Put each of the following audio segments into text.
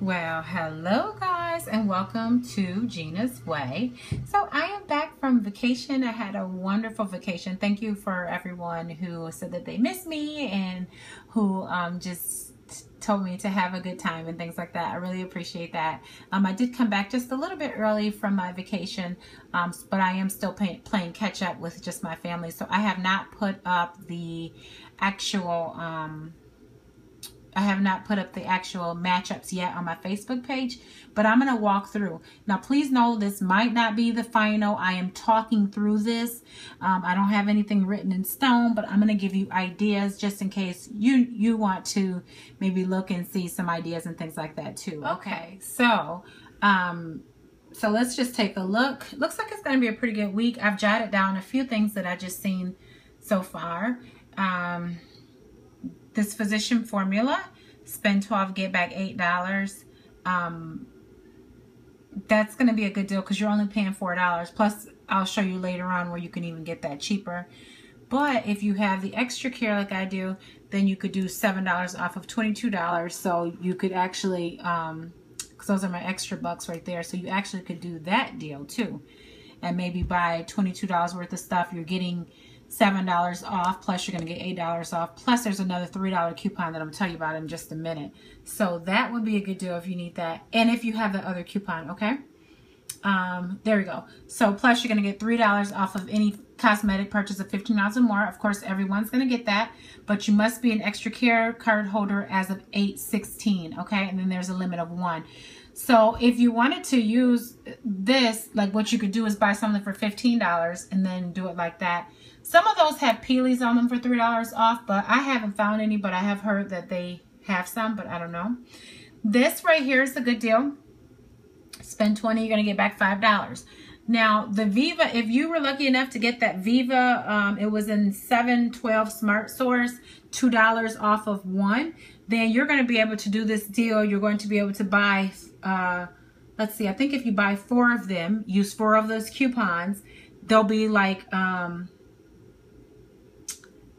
Well, hello guys, and welcome to Gina's Way. So I am back from vacation. I had a wonderful vacation. Thank you for everyone who said that they missed me and who just told me to have a good time and things like that. I really appreciate that. I did come back just a little bit early from my vacation, but I am still playing catch up with just my family. So I have not put up the actual matchups yet on my Facebook page, but I'm going to walk through. Now, please know this might not be the final. I am talking through this. I don't have anything written in stone, but I'm going to give you ideas just in case you want to maybe look and see some ideas and things like that too. Okay, so so let's just take a look. Looks like it's going to be a pretty good week. I've jotted down a few things that I've just seen so far. This Physician Formula, spend $12, get back $8. That's going to be a good deal because you're only paying $4. Plus, I'll show you later on where you can even get that cheaper. But if you have the ExtraCare like I do, then you could do $7 off of $22. So you could actually, because those are my extra bucks right there. So you actually could do that deal too. And maybe buy $22 worth of stuff. You're getting $7 off, plus you're going to get $8 off, plus there's another $3 coupon that I'm telling you about in just a minute. So that would be a good deal if you need that, and if you have the other coupon, okay? There we go. So plus you're going to get $3 off of any cosmetic purchase of $15 or more. Of course, everyone's going to get that, but you must be an ExtraCare card holder as of 8/16, okay? And then there's a limit of 1. So if you wanted to use this, like what you could do is buy something for $15 and then do it like that. Some of those have peelies on them for $3 off, but I haven't found any, but I have heard that they have some, but I don't know. This right here is a good deal. Spend $20, you're going to get back $5. Now, the Viva, if you were lucky enough to get that Viva, it was in 7/12 Smart Source, $2 off of 1, then you're going to be able to do this deal. You're going to be able to buy, let's see, I think if you buy 4 of them, use 4 of those coupons, they'll be like,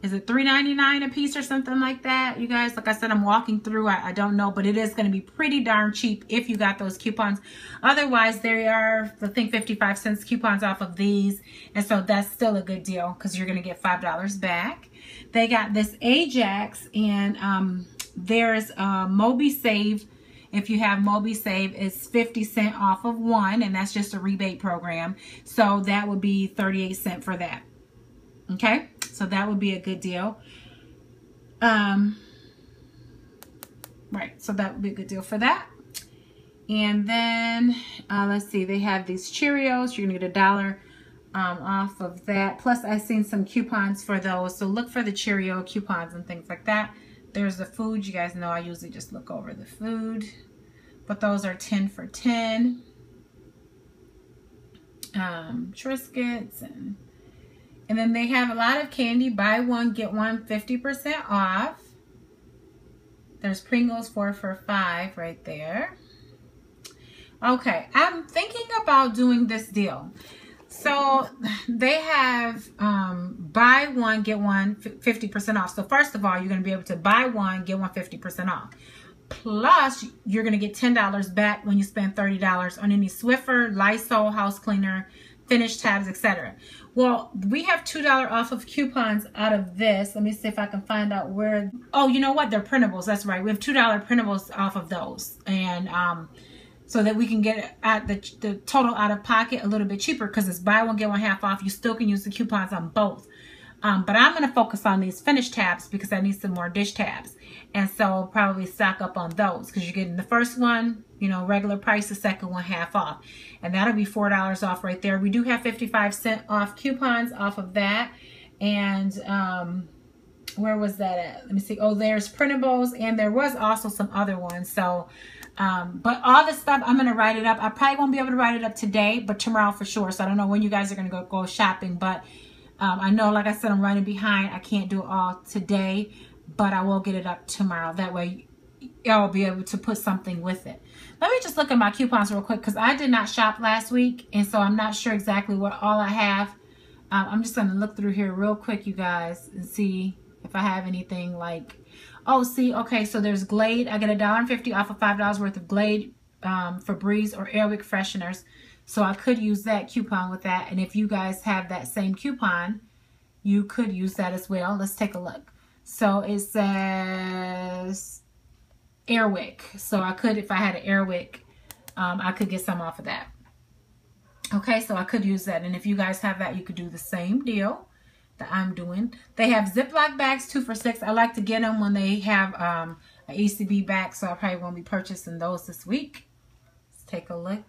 is it $3.99 a piece or something like that? You guys, like I said, I'm walking through. I don't know, but it is going to be pretty darn cheap if you got those coupons. Otherwise, there are, I think, 55 cents coupons off of these. And so that's still a good deal because you're going to get $5 back. They got this Ajax, and there's MobiSave. If you have MobiSave, it's 50 cents off of 1, and that's just a rebate program. So that would be 38 cents for that. Okay, so that would be a good deal. Right, so that would be a good deal for that. And then, let's see, they have these Cheerios. You're going to get $1 off of that. Plus, I've seen some coupons for those. So look for the Cheerio coupons and things like that. There's the food. You guys know I usually just look over the food. But those are 10 for 10. Triscuits and... And then they have a lot of candy. Buy 1, get 1, 50% off. There's Pringles 4 for $5 right there. Okay, I'm thinking about doing this deal. So they have buy 1, get 1, 50% off. So first of all, you're going to be able to buy 1, get 1, 50% off. Plus, you're going to get $10 back when you spend $30 on any Swiffer, Lysol, house cleaner, finish tabs, etc. Well, we have $2 off of coupons out of this. Let me see if I can find out where. Oh, you know what? They're printables. That's right. We have $2 printables off of those, and so that we can get at the total out of pocket a little bit cheaper because it's buy 1 get 1 half off. You still can use the coupons on both, but I'm going to focus on these finish tabs because I need some more dish tabs, and so I'll probably stock up on those because you're getting the first one, you know, regular price, the second one half off, and that'll be $4 off right there. We do have 55 cent off coupons off of that, and where was that at? Let me see. Oh, there's printables, and there was also some other ones. So but all this stuff, I'm gonna write it up. I probably won't be able to write it up today, but tomorrow for sure. So I don't know when you guys are gonna go shopping, but I know, like I said, I'm running behind. I can't do it all today, but I will get it up tomorrow. That way I'll be able to put something with it. Let me just look at my coupons real quick because I did not shop last week, and so I'm not sure exactly what all I have. I'm just going to look through here real quick, you guys, and see if I have anything like, Oh, see, okay, so there's Glade. I get $1.50 off of $5 worth of Glade, Febreze, or Airwick fresheners. So I could use that coupon with that. And if you guys have that same coupon, you could use that as well. Let's take a look. So it says Airwick. So I could, if I had an Airwick, I could get some off of that. Okay, so I could use that. And if you guys have that, you could do the same deal that I'm doing. They have Ziploc bags, 2 for $6. I like to get them when they have an ECB bag, so I probably won't be purchasing those this week. Let's take a look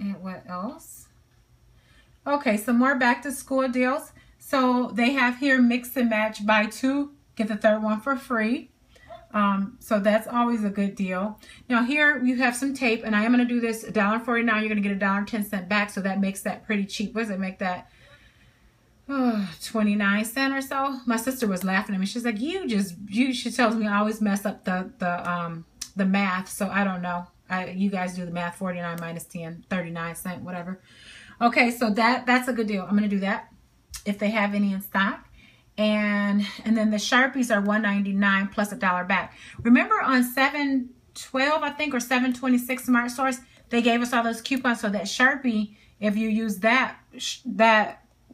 at what else. Okay, some more back to school deals. So they have here mix and match, buy 2, get the 3rd one for free. So that's always a good deal. Now here you have some tape, and I am going to do this $1.49. You're going to get $1.10 back, so that makes that pretty cheap. What does it make that? Oh, 29 cents or so. My sister was laughing at me. She's like, she tells me I always mess up the math, so I don't know. You guys do the math. 49 minus 10, 39 cent, whatever. Okay, so that's a good deal. I'm going to do that if they have any in stock. And then the Sharpies are $1.99 plus $1 back. Remember on 7/12, I think, or 7/26 Smart Source, they gave us all those coupons. So that Sharpie, if you use that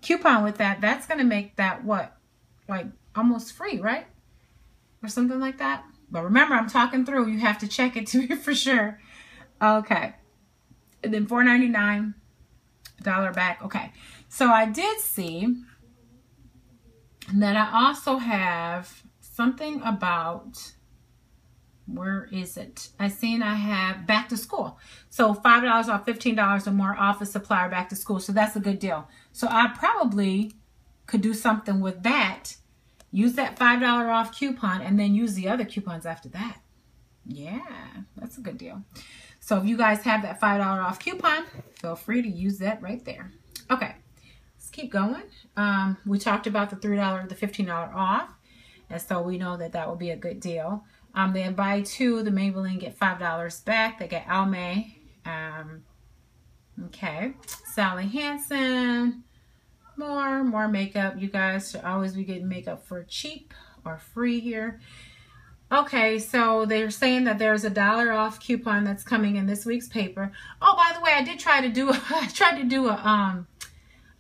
coupon with that, that's going to make that what? Like almost free, right? Or something like that. But remember, I'm talking through. You have to check it to me for sure. Okay. And then $4.99, $1 back. Okay. So I did see that I also have something about, where is it? I seen I have back to school. So $5 off, $15 or more office supplier back to school. So that's a good deal. So I probably could do something with that. Use that $5 off coupon and then use the other coupons after that. Yeah, that's a good deal. So if you guys have that $5 off coupon, feel free to use that right there. Okay, let's keep going. We talked about the $3, the $15 off. And so we know that that will be a good deal. Then buy 2, the Maybelline, get $5 back. They get Almay. Okay. Sally Hansen. More makeup. You guys should always be getting makeup for cheap or free here. Okay, so they're saying that there's $1 off coupon that's coming in this week's paper. Oh, by the way, I did try to do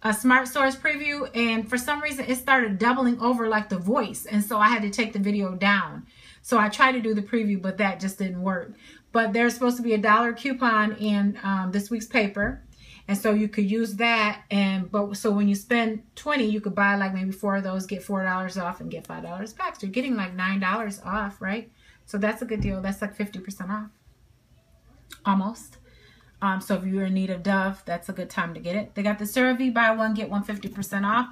a Smart Source preview, and for some reason it started doubling over like The Voice, and so I had to take the video down. So I tried to do the preview, but that just didn't work. But there's supposed to be $1 coupon in this week's paper, and so you could use that. So when you spend $20, you could buy like maybe 4 of those, get $4 off, and get $5 back. So you're getting like $9 off, right? So that's a good deal. That's like 50% off, almost. So if you're in need of Dove, that's a good time to get it. They got the CeraVe, buy 1, get 150% off.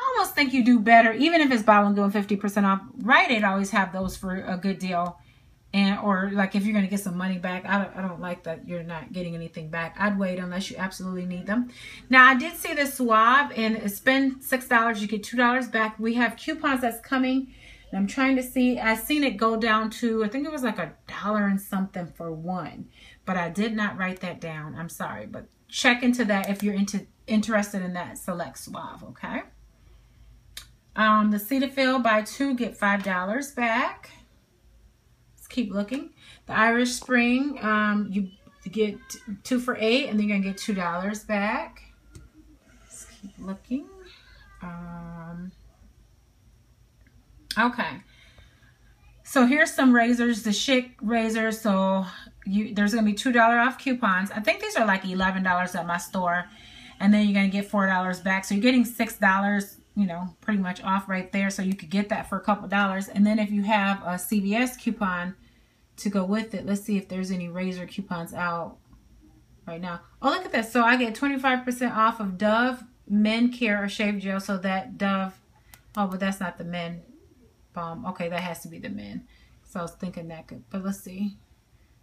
I almost think you do better, even if it's buy 1, get 150% off. Rite Aid always have those for a good deal. Or like if you're going to get some money back, I don't like that you're not getting anything back. I'd wait unless you absolutely need them. Now, I did see the Suave, and spend $6, you get $2 back. We have coupons that's coming, and I'm trying to see. I've seen it go down to, I think it was like $1 and something for 1. But I did not write that down. I'm sorry, but check into that if you're interested in that select Suave, okay? The Cetaphil, buy 2, get $5 back. Let's keep looking. The Irish Spring, you get 2 for $8, and then you're going to get $2 back. Let's keep looking. Okay. So here's some razors, the Schick razors. So there's going to be $2 off coupons. I think these are like $11 at my store. And then you're going to get $4 back. So you're getting $6, you know, pretty much off right there. So you could get that for a couple dollars. And then if you have a CVS coupon to go with it, let's see if there's any razor coupons out right now. Oh, look at that. So I get 25% off of Dove Men Care or Shave Gel. So that Dove, oh, but that's not the men. Okay, that has to be the men. So I was thinking that could, but let's see.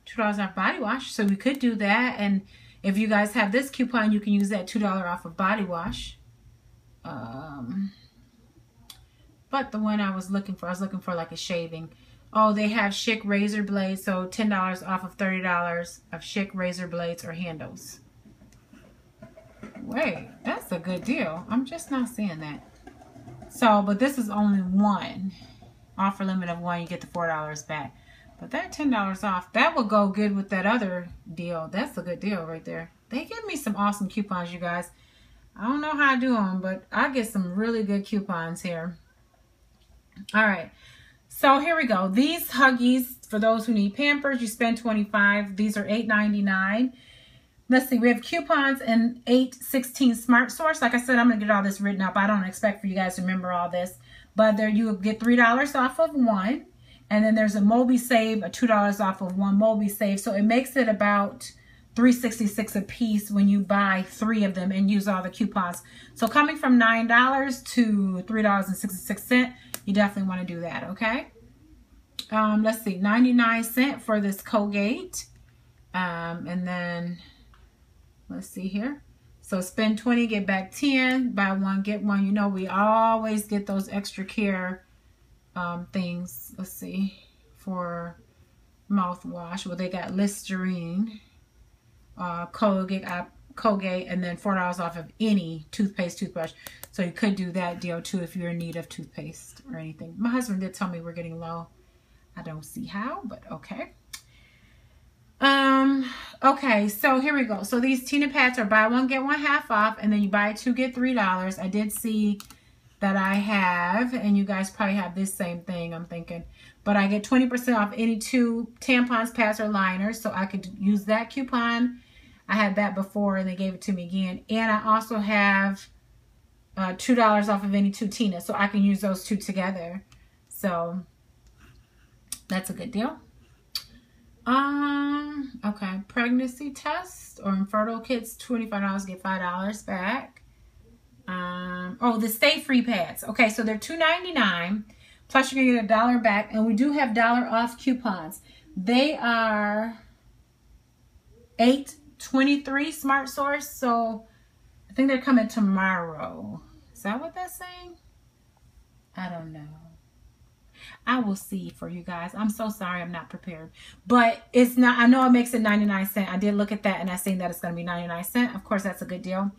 $2 off body wash. So we could do that. And if you guys have this coupon, you can use that $2 off of body wash. But the one I was looking for like a shaving. Oh, they have Schick razor blades. So $10 off of $30 of Schick razor blades or handles. Wait, that's a good deal. I'm just not seeing that. So, but this is only 1. offer limit of one, you get the $4 back. But that $10 off, that would go good with that other deal. That's a good deal right there. They give me some awesome coupons, you guys. I don't know how I do them, but I get some really good coupons here. All right. So here we go. These Huggies, for those who need Pampers, you spend $25. These are $8.99. Let's see. We have coupons and $8.16 Smart Source. Like I said, I'm going to get all this written up. I don't expect for you guys to remember all this. But there you get $3 off of one. And then there's a MobiSave, a $2 off of one MobiSave. So it makes it about $3.66 a piece when you buy three of them and use all the coupons. So coming from $9 to $3.66, you definitely want to do that, okay? Let's see, 99¢ for this Colgate. And then, let's see here. So spend 20, get back 10, buy one, get one. You know we always get those ExtraCare things. Let's see, for mouthwash. Well, they got Listerine, Colgate, and then $4 off of any toothpaste, toothbrush. So you could do that deal too if you're in need of toothpaste or anything. My husband did tell me we're getting low. I don't see how, but okay. Okay, so here we go. So these Tina pads are buy one, get one half off, and then you buy two, get $3. I did see that I have, and you guys probably have this same thing, I'm thinking. But I get 20% off any two tampons, pads, or liners, so I could use that coupon. I had that before, and they gave it to me again. And I also have $2 off of any two Tina, so I can use those two together. So that's a good deal. Okay, pregnancy test or infertile kits, $25, get $5 back. Oh, the Stay Free pads. Okay, so they're $2.99, plus you're gonna get $1 back, and we do have $1 off coupons. They are $8.23 Smart Source, so I think they're coming tomorrow. Is that what that's saying? I don't know. I will see for you guys. I'm so sorry I'm not prepared. But it's not, I know it makes it 99¢. I did look at that and I seen that it's going to be 99¢. Of course, that's a good deal.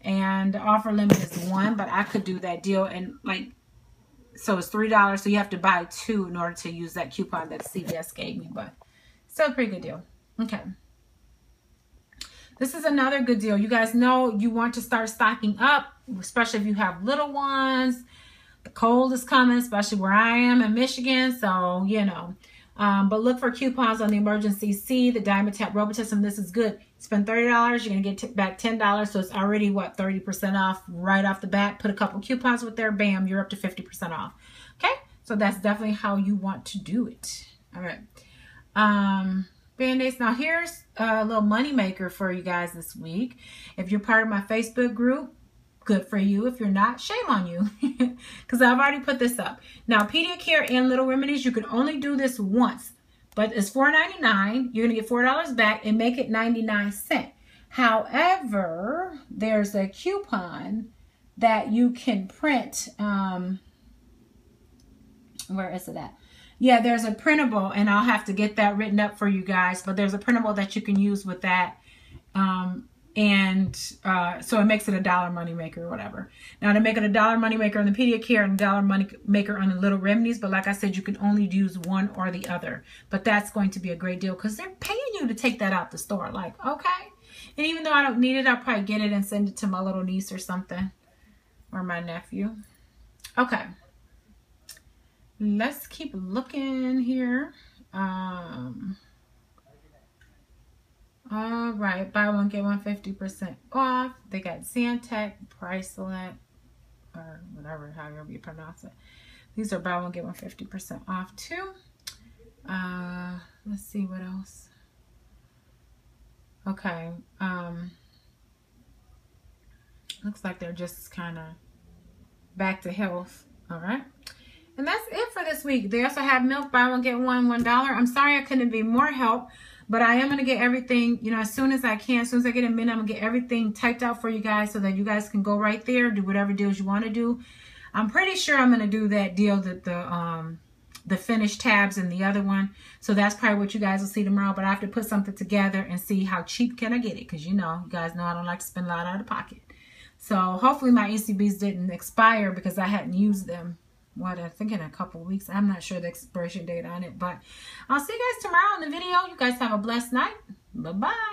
And the offer limit is one, but I could do that deal. And like, so it's $3. So you have to buy two in order to use that coupon that CVS gave me. But still a pretty good deal. Okay. This is another good deal. You guys know you want to start stocking up, especially if you have little ones. The cold is coming, especially where I am in Michigan, so, you know. But look for coupons on the Emergency C, the Diamond Tap Robitussin. This is good. Spend $30, you're going to get back $10, so it's already, what, 30% off right off the bat. Put a couple coupons with there, bam, you're up to 50% off. Okay? So that's definitely how you want to do it. All right. Band-Aids. Now, here's a little money maker for you guys this week. If you're part of my Facebook group, good for you. If you're not, shame on you, because I've already put this up. Now, Pediacare and Little Remedies, you can only do this once, but it's $4.99. You're going to get $4 back and make it 99¢. However, there's a coupon that you can print. Where is it at? Yeah, there's a printable, and I'll have to get that written up for you guys, but there's a printable that you can use with that. So it makes it $1 moneymaker or whatever. Now, to make it $1 moneymaker on the Pediacare and $1 moneymaker on the Little Remedies, but like I said, you can only use one or the other. But that's going to be a great deal because they're paying you to take that out the store. Like, okay. And even though I don't need it, I'll probably get it and send it to my little niece or something, or my nephew. Okay. Let's keep looking here. All right, buy one, get one 50% off. They got Zantac, Pricelette, or whatever, however you pronounce it. These are buy one, get one 50% off too. Let's see what else. Okay. Looks like they're just kind of back to health. All right. And that's it for this week. They also have milk, buy one, get one, $1. I'm sorry I couldn't be more help. But I am going to get everything, you know, as soon as I can. As soon as I get a minute, I'm going to get everything typed out for you guys so that you guys can go right there, do whatever deals you want to do. I'm pretty sure I'm going to do that deal that the finished tabs and the other one. So that's probably what you guys will see tomorrow. But I have to put something together and see how cheap can I get it. Because, you know, you guys know I don't like to spend a lot out of pocket. So hopefully my ECBs didn't expire because I hadn't used them. what I think in a couple weeks. I'm not sure the expiration date on it, but I'll see you guys tomorrow in the video. You guys have a blessed night. Bye-bye.